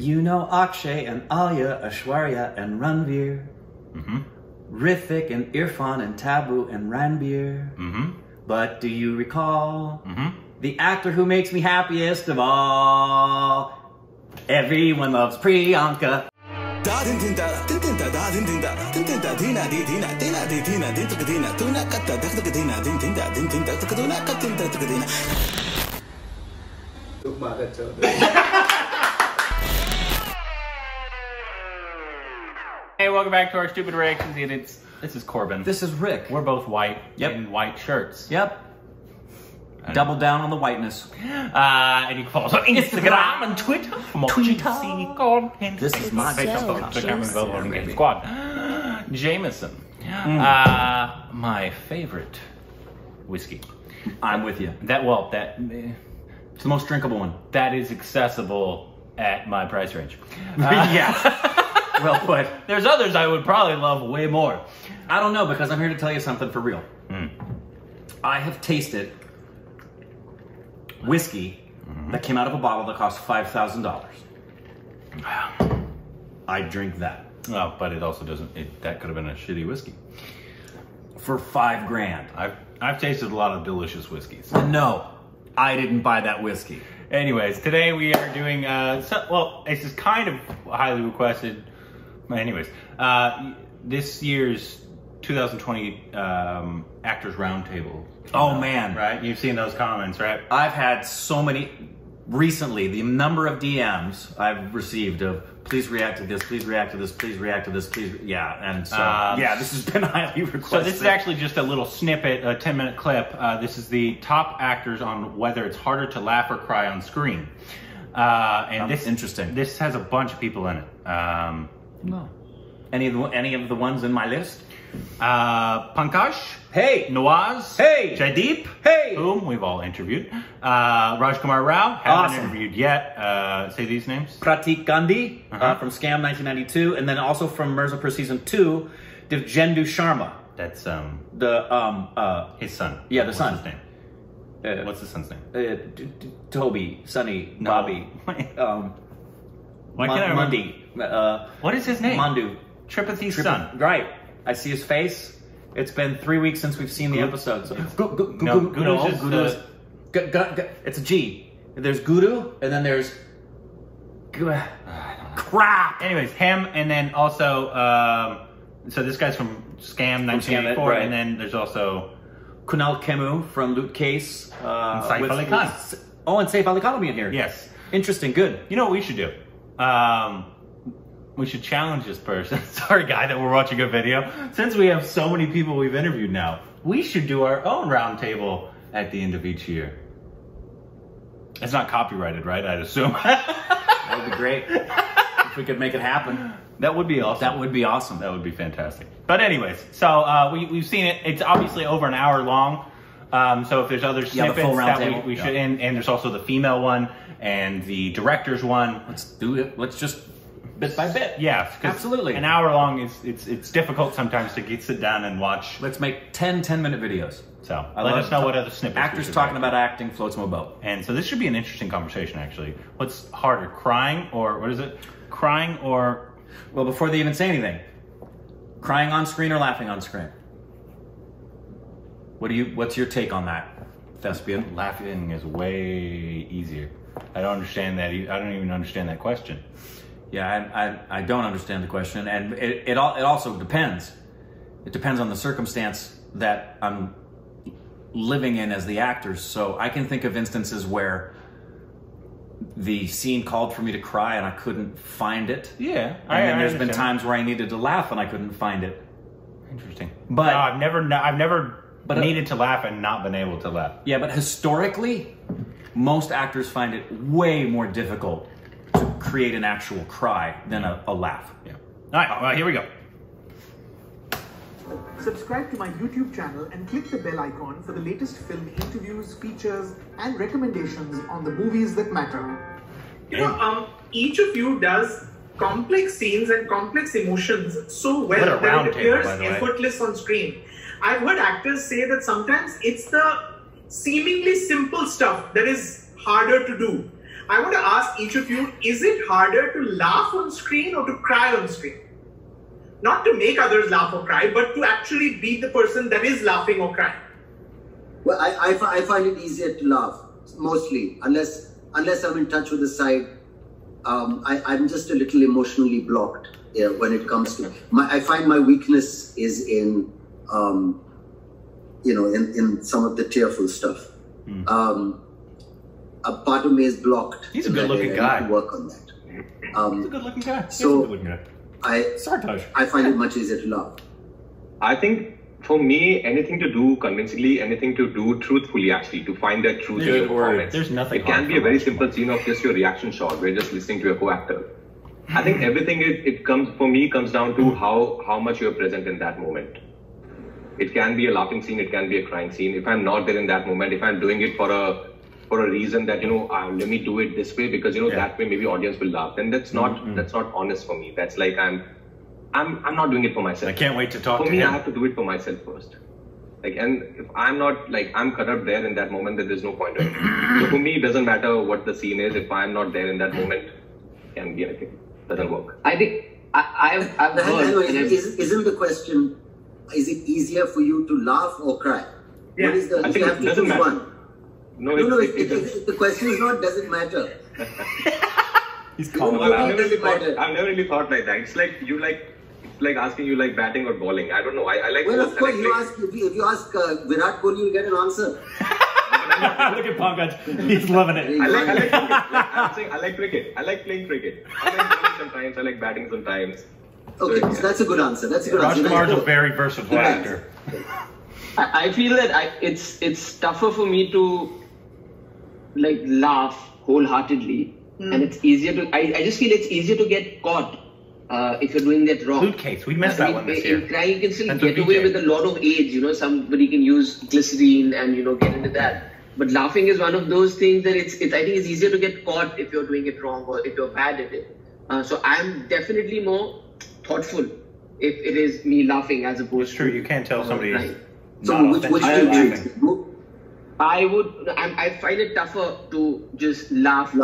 You know Akshay and Alia, Aishwarya and Ranvir. Mm-hmm. Rithik and Irfan and Tabu and Ranbir. Mm-hmm. But do you recall mm-hmm. the actor who makes me happiest of all? Everyone loves Priyanka. Hey, welcome back to our stupid reactions. This is Corbin. This is Rick. We're both white. Yep. In white shirts. Yep. Double down on the whiteness. And you can follow us on Instagram and Twitter. This is my favorite squad. Jameson. My favorite whiskey. I'm with you. It's the most drinkable one. That is accessible at my price range. Yeah. Well put. There's others I would probably love way more. I don't know, because I'm here to tell you something for real. Mm. I have tasted whiskey mm-hmm. that came out of a bottle that cost $5,000. I drink that. Oh, but it also doesn't. That could have been a shitty whiskey for $5 grand. I've tasted a lot of delicious whiskeys. No, I didn't buy that whiskey. Anyways, today we are doing well. This is kind of highly requested. Anyways, this year's 2020 Actors Roundtable. Oh, man. Right? You've seen those comments, right? I've had so many recently. The number of DMs I've received of please react to this, please react to this, please react to this, please. Yeah, and so, yeah, this has been highly requested. So this is actually just a little snippet, a 10-minute clip. This is the top actors on whether it's harder to laugh or cry on screen. And this interesting. This has a bunch of people in it. No. Any of the ones in my list? Pankaj. Hey. Nawaz. Hey. Jaideep. Hey. Whom we've all interviewed. Rajkummar Rao. Haven't interviewed yet. Say these names. Pratik Gandhi from Scam 1992, and then also from Mirzapur Season 2, Divgendu Sharma. That's the his son. Yeah, the son. What's his name? What's the son's name? Toby, Sonny, no. Bobby. Why can't I remember? Mundy. What is his name? Mandu. Tripathi's son. Right. I see his face. It's been 3 weeks since we've seen the episodes. It's a G. There's Gudu, and then there's crap. Anyways, him, and then also so this guy's from Scam 1994, right. And then there's also Kunal Kemmu from Loot Case. And Saif Ali Khan. Oh, and Saif Ali Khan will be in here. Yes. Interesting, good. You know what we should do? We should challenge this person. Sorry, guy, that we're watching a video. Since we have so many people we've interviewed now, we should do our own round table at the end of each year. It's not copyrighted, right? I'd assume. That would be great. If we could make it happen. That would be awesome. That would be awesome. That would be fantastic. But anyways, so we've seen it. It's obviously over an hour long. So if there's other snippets that we should, and there's also the female one and the director's one. Let's do it. Let's just bit by bit. Yeah, absolutely. An hour long is it's difficult sometimes to sit down and watch. Let's make 10 10-minute videos. So let us know what other snippets. Actors talking about acting floats my boat. And so this should be an interesting conversation actually. What's harder, crying or what is it? Crying or well, before they even say anything, crying on screen or laughing on screen. What's your take on that, thespian? Laughing is way easier. I don't understand that. I don't even understand that question. Yeah, I don't understand the question, and it also depends. It depends on the circumstance that I'm living in as the actor. So I can think of instances where the scene called for me to cry and I couldn't find it. Yeah, and then there's been times where I needed to laugh and I couldn't find it. Interesting. But no, I've never. But needed to laugh and not been able to laugh. Yeah, but historically, most actors find it way more difficult to create an actual cry than a laugh. Yeah. All right, well, here we go. Subscribe to my YouTube channel and click the bell icon for the latest film interviews, features, and recommendations on the movies that matter. You know, each of you does complex scenes and complex emotions so well that it appears effortless on screen. I've heard actors say that sometimes it's the seemingly simple stuff that is harder to do. I want to ask each of you, is it harder to laugh on screen or to cry on screen? Not to make others laugh or cry, but to actually be the person that is laughing or crying. Well, I find it easier to laugh, mostly, unless I'm in touch with the side. I'm just a little emotionally blocked when it comes to my. I find my weakness is in, in some of the tearful stuff. Mm. A part of me is blocked. He's a good-looking guy. I need to work on that. He's a good-looking guy. I find it much easier to laugh. I think for me, anything to do convincingly, anything to do truthfully, actually, to find that truth in your comments. There's nothing. It can be a very simple scene of just your reaction shot. We're just listening to your co-actor. I think everything comes down to how much you're present in that moment. It can be a laughing scene. It can be a crying scene. If I'm not there in that moment, if I'm doing it for a reason that, let me do it this way because, that way maybe audience will laugh. And that's not honest for me. That's like I'm not doing it for myself. I can't wait to talk to him. I have to do it for myself first. Like, and if I'm not, like, I'm cut up there in that moment, then there's no point of it. So for me, it doesn't matter what the scene is. If I'm not there in that moment, it can be anything. It doesn't work. I think I've heard... Isn't the question, is it easier for you to laugh or cry? Yeah. What is the... I think it doesn't matter. The question is not, does it matter? He's calm. I've never really thought like that. It's like asking you like batting or bowling. I don't know. I like. Well, of course, if you ask Virat Kohli, you get an answer. Look at Pankaj. He's loving it. I like cricket. I like playing cricket. I like bowling sometimes. I like batting sometimes. Okay, so that's a good answer. That's a good answer. Rajkummar's a very versatile actor. I feel that it's tougher for me to like laugh wholeheartedly, and it's easier to. I just feel it's easier to get caught if you're doing that wrong. Loot Case, we missed that one this year. In crying, you can still get away with a lot of aids. Somebody can use glycerine and get into that. But laughing is one of those things that it's I think it's easier to get caught if you're doing it wrong or if you're bad at it. So I'm definitely more thoughtful if it is me laughing as opposed. It's true. You can't tell somebody. Crying. So which do you do? I find it tougher to just laugh.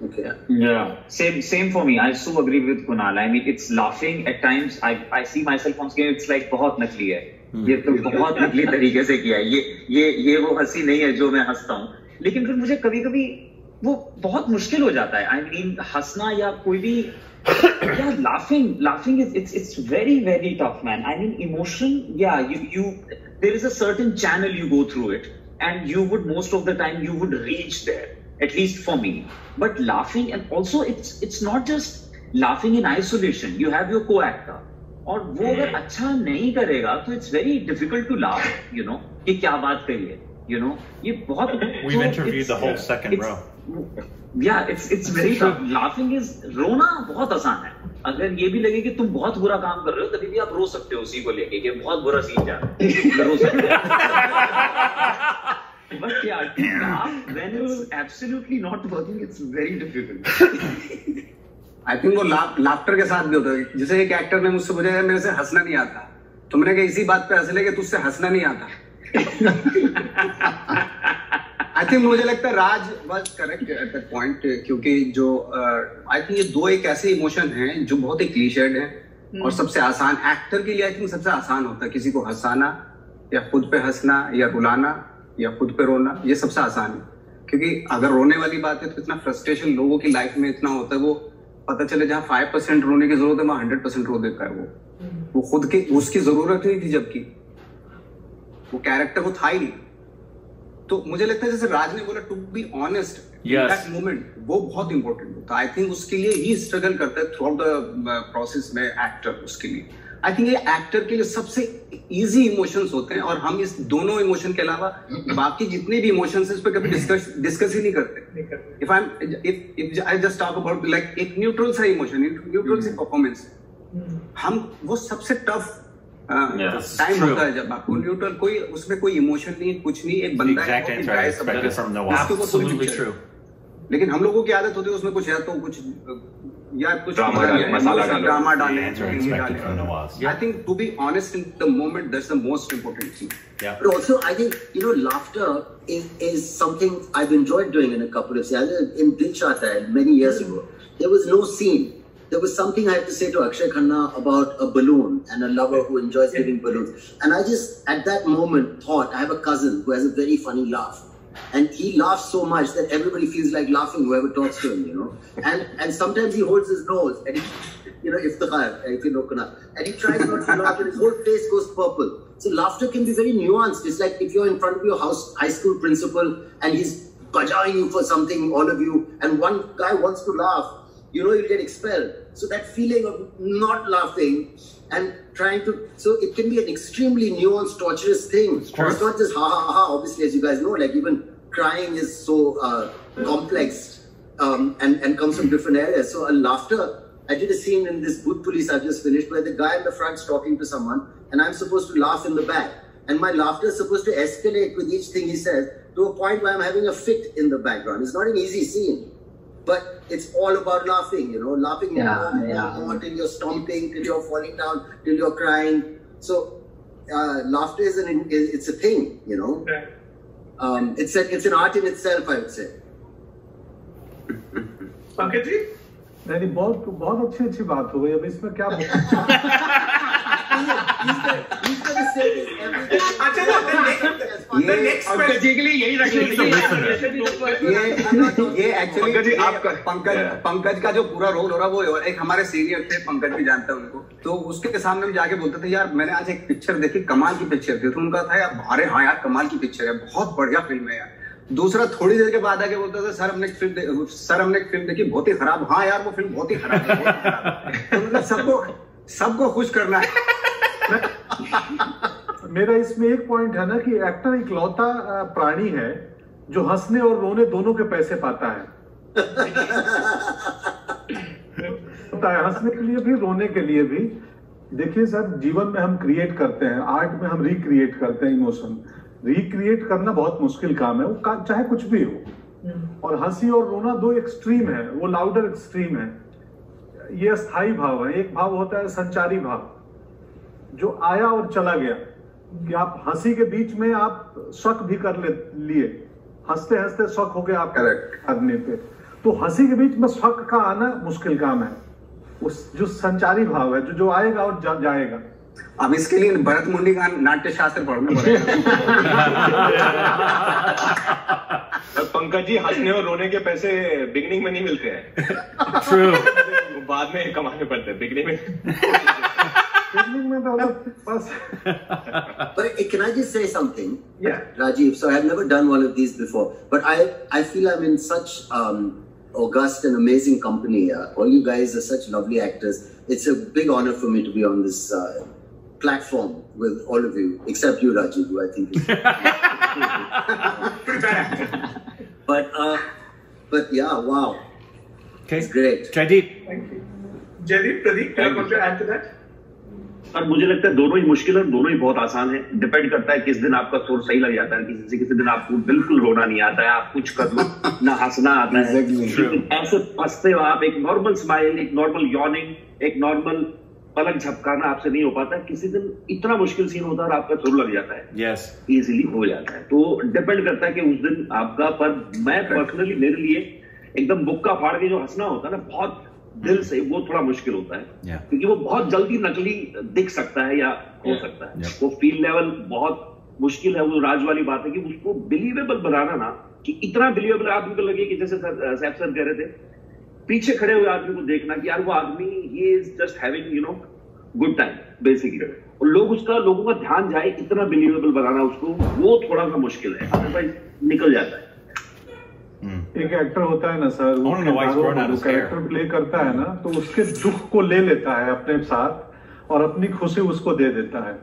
Okay. Yeah. Same for me. I so agree with Kunal. I mean, it's laughing at times. I see myself on screen. It's like बहुत नकली है. ये तो बहुत नकली तरीके से किया है. ये वो हंसी नहीं है जो मैं हंसता हूँ. लेकिन फिर मुझे कभी-कभी वो बहुत मुश्किल हो जाता है. I mean, हंसना या कोई भी yeah, laughing is it's very very tough, man. I mean, emotion. Yeah, there is a certain channel you go through it, and you would most of the time you would reach there. At least for me. But laughing, and also it's not just laughing in isolation. You have your co-actor, और वो अगर अच्छा नहीं करेगा तो it's very difficult to laugh. कि क्या बात कही है? ये बहुत. We've interviewed the whole second row. Yeah, it's very tough. Laughing is रोना बहुत आसान है. अगर ये भी लगे कि तुम बहुत बुरा काम कर रहे हो तभी भी आप रो सकते हो उसी को लेके कि बहुत बुरा सीन जा रहा है रो सकते हो. But yeah, to laugh when it's absolutely not working, it's very difficult. I think वो laughter के साथ भी होता है. जैसे एक actor ने मुझसे पूछा मेरे से हंसना नहीं आता, तो मैंने कहा इसी बात पे हंस ले कि तुझसे हंसना नहीं आता. I think मुझे लगता है राज was correct at that point क्योंकि जो I think ये दो एक ऐसे इमोशन हैं जो बहुत ही क्लीशेड हैं और सबसे आसान एक्टर के लिए I think सबसे आसान होता है किसी को हंसाना या खुद पे हंसना या रुलाना या खुद पे रोना ये सबसे आसान है क्योंकि अगर रोने वाली बात है तो इतना फ्रस्ट्रेशन लोगों की लाइफ में इतना होता है वो पता चले जहाँ 5% रोने की जरूरत है वहाँ 100% रो देता है वो खुद की उसकी जरूरत नहीं थी जबकि वो कैरेक्टर वो था ही नहीं तो मुझे लगता है जैसे राज ने बोला to be honest that moment वो बहुत इंपॉर्टेंट होता है आई थिंक उसके लिए ही स्ट्रगल करता है थ्रू आउट द प्रोसेस में एक्टर उसके लिए आई थिंक ये एक्टर के लिए सबसे इजी इमोशंस होते हैं और हम इस दोनों इमोशन के अलावा बाकी जितने भी इमोशंस हैं इस पे कभी डिस्कस ही नहीं करते if I just talk about like एक न्यूट्रल सा इमोशन न्यूट्रल सी परफॉर्मेंस हम वो सबसे टफ टाइम होता है जब आपको न्यूट्रल कोई उसमें कोई इमोशन नहीं कुछ नहीं एक बंदा है लेकिन हम लोगों की आदत होती है उसमें कुछ या तो कुछ या कुछ ड्रामा डालें, I think to be honest in the moment that's the most important thing. Yeah. But also I think you know laughter is something I've enjoyed doing in a couple of scenes. In Din Chata many years ago there was no scene. There was something I had to say to Akshay Khanna about a balloon and a lover who enjoys giving balloons. And I just, at that moment, thought, I have a cousin who has a very funny laugh. And he laughs so much that everybody feels like laughing, whoever talks to him, you know. And sometimes he holds his nose and he, you know, and he tries not to laugh and his whole face goes purple. So laughter can be very nuanced. It's like if you're in front of your house, high school principal and he's bajaaing you for something, all of you, and one guy wants to laugh, you know, you'll get expelled. So that feeling of not laughing and trying to, so it can be an extremely nuanced, torturous thing. It's not just ha ha ha, obviously, as you guys know, like even crying is so complex and comes from different areas. So a laughter, I did a scene in this Booth Police I've just finished where the guy in the front's talking to someone and I'm supposed to laugh in the back. And my laughter is supposed to escalate with each thing he says to a point where I'm having a fit in the background. It's not an easy scene. But it's all about laughing, you know, laughing more till you're stomping, till you're falling down, till you're crying. So laughter is it's a thing, you know. Yeah. It's an art in itself, I would say. Pankaj ji? नहीं बहुत अच्छी बात हो गई अब इसमें क्या पंकज का जो पूरा रोल हो रहा है वो एक हमारे सीनियर थे पंकज भी जानता है उनको तो उसके सामने हम जाके बोलते थे यार मैंने आज एक पिक्चर देखी कमाल की पिक्चर थी तो उनका था यार अरे हाँ यार कमाल की पिक्चर है बहुत बढ़िया फिल्म है यार दूसरा थोड़ी देर के बाद आके बोलता था सर हमने एक फिल्म देखी बहुत ही खराब हाँ यार वो फिल्म बहुत ही खराब है मतलब सबको खुश करना है मेरा इसमें एक पॉइंट है ना कि एक्टर इकलौता प्राणी है जो हंसने और रोने दोनों के पैसे पाता है हंसने के लिए भी रोने के लिए भी देखिए सर जीवन में हम क्रिएट करते हैं आर्ट में हम रिक्रिएट करते हैं इमोशन रिक्रिएट करना बहुत मुश्किल काम है वो चाहे कुछ भी हो और हंसी और रोना दो एक्सट्रीम है वो लाउडर एक्सट्रीम है ये अस्थायी भाव है एक भाव होता है संचारी भाव जो आया और चला गया कि आप हंसी के बीच में आप शक भी कर लिए हंसते हंसते शक हो गया आप आदमी पे तो हंसी के बीच में शक का आना मुश्किल काम है उस जो संचारी भाव है जो आएगा और जाएगा अब इसके लिए भरत मुंडी का नाट्य शास्त्र पढ़ना पड़ेगा पंकज जी हंसने और रोने के पैसे बिगनिंग में नहीं मिलते हैं True. बाद में कमाने पड़ते हैं बिगनिंग में But can I just say something? Yeah. Rajiv, so I've never done one of these before, but I feel I'm in such august and amazing company. All you guys are such lovely actors. It's a big honor for me to be on this platform with all of you, except you, Rajiv, who I think is... but yeah, wow. Okay. It's great. Jaideep. Thank you. Jaideep, Pratik, do you want to add to that? और मुझे लगता है दोनों ही मुश्किल और दोनों ही बहुत आसान है डिपेंड करता है किस दिन आपका सोर सही लग जाता है किसी दिन आपको बिल्कुल रोना नहीं आता है आप कुछ कर लो ना हंसना आता है ऐसे फंसते हो आप एक नॉर्मल स्माइल एक नॉर्मल यॉर्निंग एक नॉर्मल पलक झपकाना आपसे नहीं हो पाता किसी दिन इतना मुश्किल सीन होता है और आपका सुर लग जाता है इजिली हो जाता है तो डिपेंड करता है कि उस दिन आपका पर मैं पर्सनली मेरे लिए एकदम बुक्का फाड़ के जो हंसना होता है ना बहुत दिल से वो थोड़ा मुश्किल होता है क्योंकि वो बहुत जल्दी नकली दिख सकता है या हो सकता है वो फील लेवल बहुत मुश्किल है वो राज वाली बात है कि उसको बिलीवेबल बनाना ना कि इतना बिलीवेबल आदमी को लगे कि जैसे सैफ सर कह रहे थे पीछे खड़े हुए आदमी को देखना कि यार वो आदमी ये is just having you know good time basically और लोगों का ध्यान जाए इतना बिलीवेबल बनाना उसको वो थोड़ा सा मुश्किल है अदरवाइज निकल जाता है एक एक्टर होता है ना सर वो कैरेक्टर प्ले करता है ना तो उसके दुख को ले लेता है अपने साथ और अपनी खुशी उसको दे देता है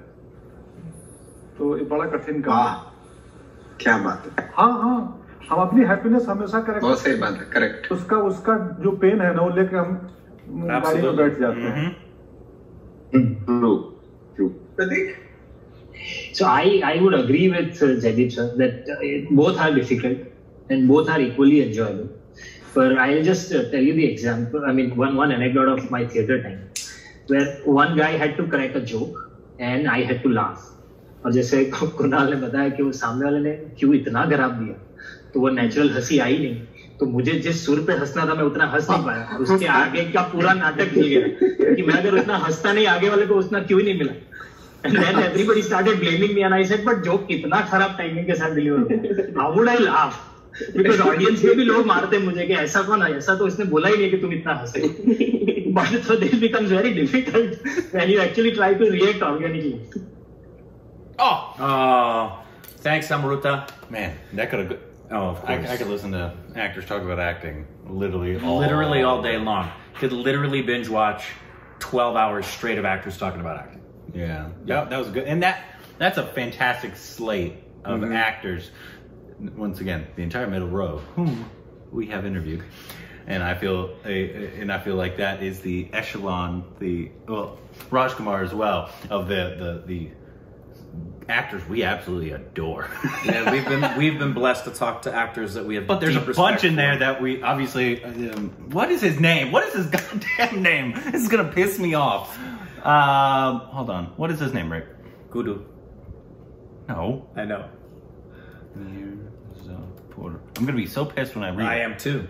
तो ये बड़ा कठिन काम है क्या बात है हाँ हाँ हम अपनी हैप्पीनेस हमेशा करेक्ट बहुत सही बात है करेक्ट उसका जो पेन है ना वो लेके हम गाड़ी में बैठ जाते हैं प्रतीक so I would agree with Jaideep sir that both are difficult And both are equally enjoyable. But I'll just tell you the example, I mean, one anecdote of my theater time, where one guy had to crack a joke and I had to laugh. और जैसे कुणाल ने बताया कि वो सामने वाले ने क्यों इतना खराब दिया, तो वो नेचुरल हंसी आई नहीं, तो मुझे जिस सुर पे हंसना था मैं उतना हंस नहीं पाया, उसके आगे का पूरा नाटक हिल गया कि मैं अगर उतना हंसता नहीं आगे वाले को उतना क्यों नहीं मिला. And then everybody started blaming me and I said, but joke कितना खराब टाइमिंग के साथ deliver, how would I laugh? Because audience में भी लोग मारते हैं मुझे कि ऐसा कौन है, ऐसा तो इसने बोला ही नहीं कि तुम इतना हंसे. But so this becomes very difficult when you actually try to react organically. Oh, thanks, Amruta. Man, that could have. Oh, of course. I could listen to actors talk about acting literally all day long. Could literally binge watch 12 hours straight of actors talking about acting. Yeah, yeah, that was good. And that's a fantastic slate of actors. Once again, the entire middle row, whom we have interviewed, and I feel like that is the echelon, Rajkummar as well, of the actors we absolutely adore. Yeah, we've been blessed to talk to actors that we have. But there's a bunch in there that we obviously. What is his name? What is his goddamn name? This is gonna piss me off. Hold on. What is his name, Rick? Gudu. No, I know. I'm gonna be so pissed when I read. I am too.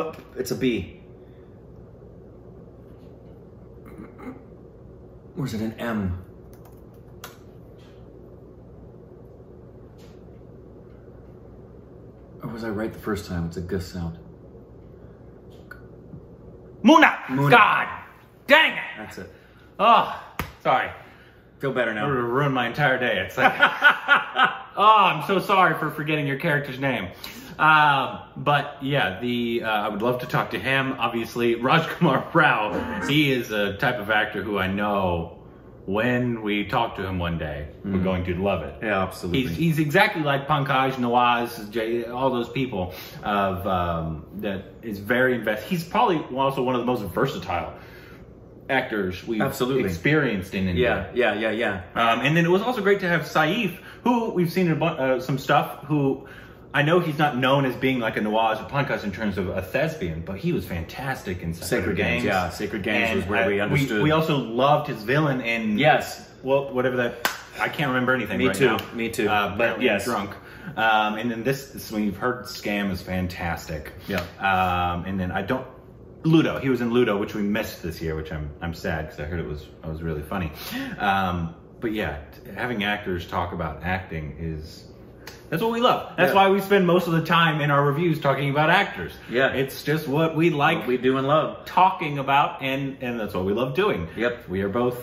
But it's a B. Or is it an M? Or was I right the first time? It's a G sound. Muna! God! Dang it! That's it. Oh, sorry. Feel better now. It would have ruined my entire day. It's like, oh, I'm so sorry for forgetting your character's name. But yeah, I would love to talk to him. Obviously, Rajkummar Rao, he is a type of actor who I know when we talk to him one day, we're going to love it. Yeah, absolutely. He's exactly like Pankaj, Nawaz, all those people of that is very invested. He's probably also one of the most versatile actors we've experienced in India. Yeah. And then it was also great to have Saif, who we've seen in some stuff, who I know he's not known as being like a Nawaz or Pankaj in terms of a thespian, but he was fantastic in Sacred Games. Yeah, Sacred Games was where we understood. We also loved his villain in... Yes. Well, whatever that... I can't remember anything Me too. But yes. Drunk. And then this when you've heard Scam is fantastic. Yeah. And then I don't... Ludo. He was in Ludo, which we missed this year, which I'm sad because I heard it was really funny. But yeah, having actors talk about acting is... That's what we love. That's why we spend most of the time in our reviews talking about actors. Yeah. It's just what we like. What we do and love. Talking about, and that's what we love doing. Yep. We are both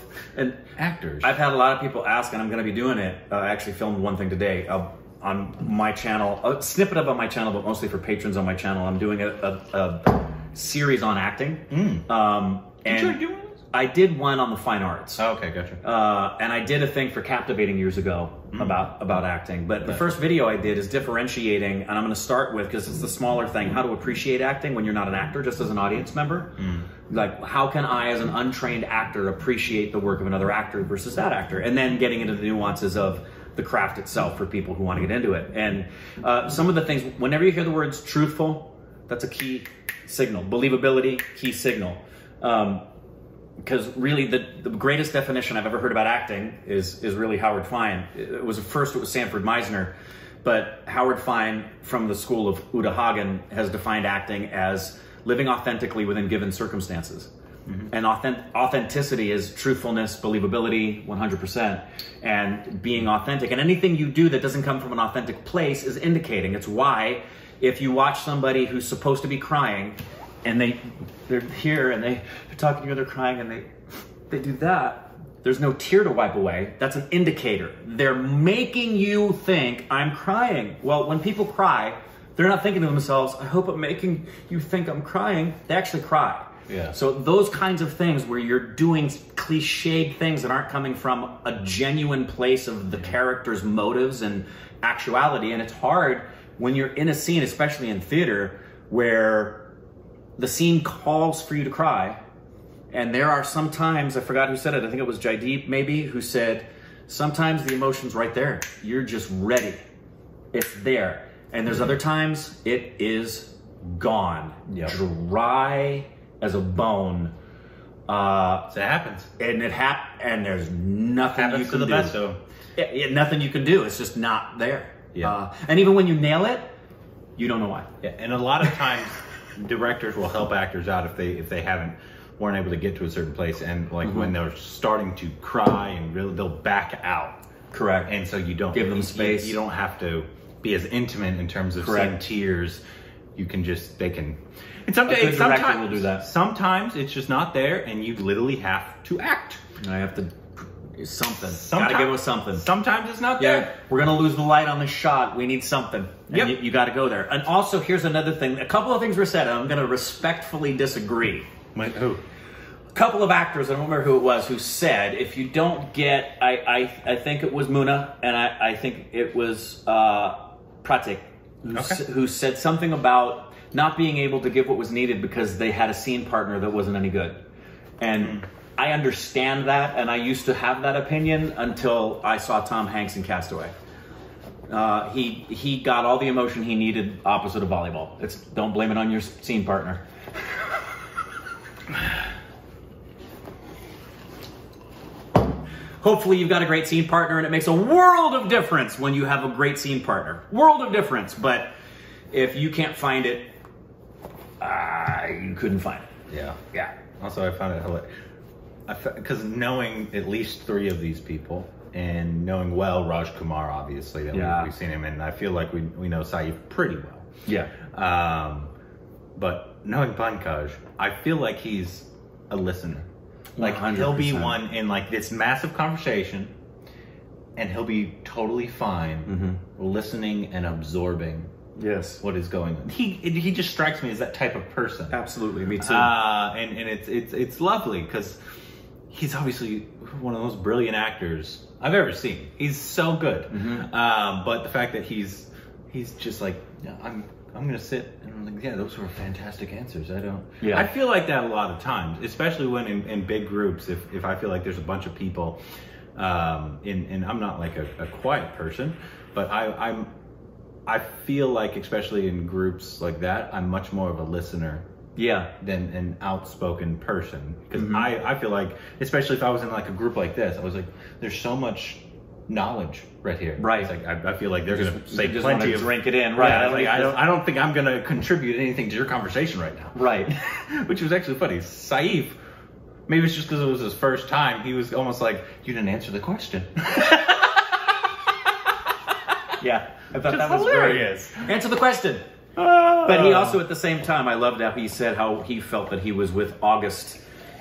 actors. I've had a lot of people ask, and I'm going to be doing it. I actually filmed one thing today on my channel. A snippet of it on my channel, but mostly for patrons on my channel. I'm doing a series on acting. Did you do one? I did one on the fine arts. Oh, okay, gotcha. And I did a thing for Captivating years ago about acting. But the first video I did is differentiating, and I'm going to start with, because it's the smaller thing, how to appreciate acting when you're not an actor, just as an audience member. Like, how can I, as an untrained actor, appreciate the work of another actor versus that actor? And then getting into the nuances of the craft itself for people who want to get into it. And some of the things, whenever you hear the words truthful, that's a key signal. Believability, key signal. Because really, the greatest definition I've ever heard about acting is really Howard Fine. It was Sanford Meisner, but Howard Fine from the school of Uta Hagen has defined acting as living authentically within given circumstances. And authenticity is truthfulness, believability, 100%, and being authentic. And anything you do that doesn't come from an authentic place is indicating. It's why if you watch somebody who's supposed to be crying, and they're here, and they're talking to you, they're crying, and they do that. There's no tear to wipe away. That's an indicator. They're making you think, I'm crying. Well, when people cry, they're not thinking to themselves, I hope I'm making you think I'm crying. They actually cry. Yeah. So those kinds of things where you're doing cliched things that aren't coming from a genuine place of the character's motives and actuality, and it's hard when you're in a scene, especially in theater, where the scene calls for you to cry. And there are some times, I forgot who said it, I think it was Jaideep maybe, who said, Sometimes the emotion's right there. You're just ready. It's there. And there's other times it is gone. Yep. Dry as a bone. So it happens. And there's nothing you can do. Happens to the best, though. Nothing you can do. It's just not there. Yeah. And even when you nail it, you don't know why. Yeah. And a lot of times directors will help actors out if they weren't able to get to a certain place, and like when they're starting to cry and really they'll back out. Correct. And so you don't give them space. You don't have to be as intimate in terms of seeing tears. You can just and sometimes will do that. Sometimes it's just not there, and you literally have to act. I have to gotta give it with something. Sometimes it's not there. We're gonna lose the light on the shot. We need something. And you gotta go there. And also, here's another thing. A couple of things were said, and I'm gonna respectfully disagree. Like who? A couple of actors, I don't remember who it was, who said, if you don't get, I think it was Muna, and I think it was Pratik, who said something about not being able to give what was needed because they had a scene partner that wasn't any good. And I understand that, and I used to have that opinion until I saw Tom Hanks in Castaway. He got all the emotion he needed opposite of volleyball. It's don't blame it on your scene partner. Hopefully you've got a great scene partner, and it makes a world of difference when you have a great scene partner. World of difference. But if you can't find it, you couldn't find it. Yeah. Yeah. Also, I found it hilarious. Because knowing at least three of these people, and knowing well Rajkummar, obviously, that we've seen him, and I feel like we know Saif pretty well. Yeah. But knowing Pankaj, I feel like he's a listener. Like 100%. He'll be one in like this massive conversation, and he'll be totally fine listening and absorbing. Yes, what is going on? He just strikes me as that type of person. Absolutely, me too. And it's lovely because he's obviously one of the most brilliant actors I've ever seen. He's so good. But the fact that he's just like, I'm gonna sit and I'm like, yeah, those were fantastic answers. I feel like that a lot of times, especially when in big groups. If I feel like there's a bunch of people, and I'm not like a quiet person, but I feel like, especially in groups like that, I'm much more of a listener than an outspoken person. Because I feel like, especially if I was in like a group like this, I was like, there's so much knowledge right here. Right. It's like, I feel like they're going to say plenty of... drink it in. Right. Yeah, like, I don't think I'm going to contribute anything to your conversation right now. Right. Which was actually funny. Saif, maybe it's just because it was his first time, he was almost like, you didn't answer the question. I thought that was hilarious. Great. Answer the question. But he also, at the same time, I loved how he said how he felt that he was with August,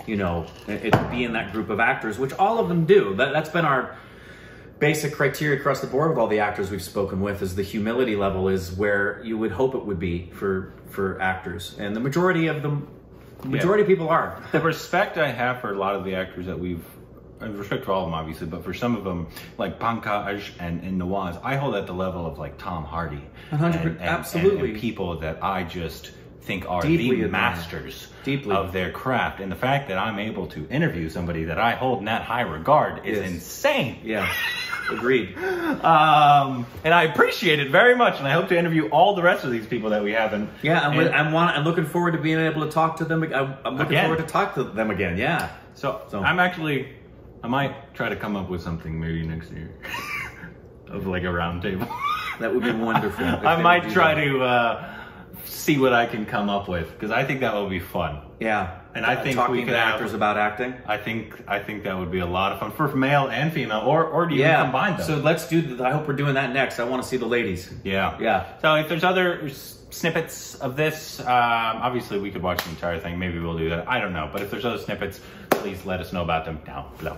you know, it being that group of actors, which all of them do. That's been our basic criteria across the board with all the actors we've spoken with, is the humility level is where you would hope it would be for actors. And the majority of them, majority of people are. The respect I have for a lot of the actors that we've, respect for all of them, obviously, but for some of them, like Pankaj and Nawaz, I hold at the level of like Tom Hardy. 100%, absolutely. And people that I just think are the masters of their craft. And the fact that I'm able to interview somebody that I hold in that high regard is insane. Yeah, agreed. And I appreciate it very much, and I hope to interview all the rest of these people that we haven't. Yeah, I'm looking forward to being able to talk to them. I'm looking forward to talk to them again, yeah. So I'm actually... I might try to come up with something maybe next year of like a round table. That would be wonderful. I might try to see what I can come up with, because I think that would be fun. Yeah. And I think talking to actors about acting. I think that would be a lot of fun for male and female, or do you combine them? So let's do I hope we're doing that next. I want to see the ladies. Yeah. Yeah. So if there's other snippets of this, obviously we could watch the entire thing. Maybe we'll do that. I don't know. But if there's other snippets, please let us know about them down below.